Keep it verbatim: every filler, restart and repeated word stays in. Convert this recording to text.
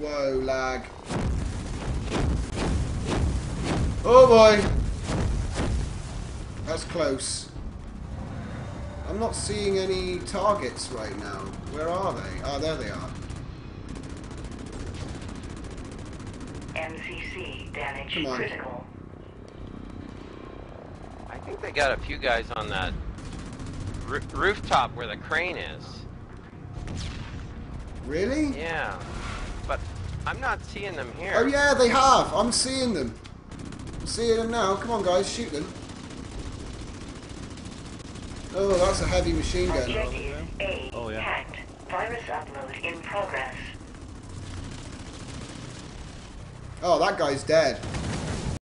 Whoa, lag. Oh boy! That's close. I'm not seeing any targets right now. Where are they? Ah, there they are. N C C damage critical. I think they got a few guys on that r rooftop where the crane is. Really? Yeah. But I'm not seeing them here. Oh yeah, they have. I'm seeing them. I'm seeing them now. Come on, guys, shoot them. Oh, that's a heavy machine gun. Objective A oh, yeah. hacked. Virus upload in progress. Oh, that guy's dead.